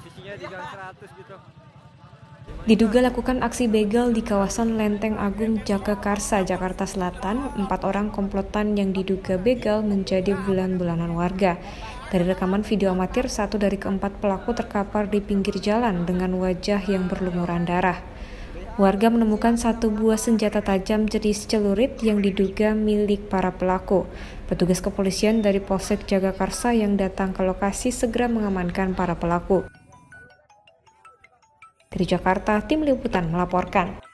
posisinya di gang 100 gitu. Diduga lakukan aksi begal di kawasan Lenteng Agung, Jagakarsa, Jakarta Selatan, 4 orang komplotan yang diduga begal menjadi bulan-bulanan warga. Dari rekaman video amatir, 1 dari keempat pelaku terkapar di pinggir jalan dengan wajah yang berlumuran darah. Warga menemukan 1 buah senjata tajam jenis celurit yang diduga milik para pelaku. Petugas kepolisian dari Polsek Jagakarsa yang datang ke lokasi segera mengamankan para pelaku. Dari Jakarta, tim liputan melaporkan.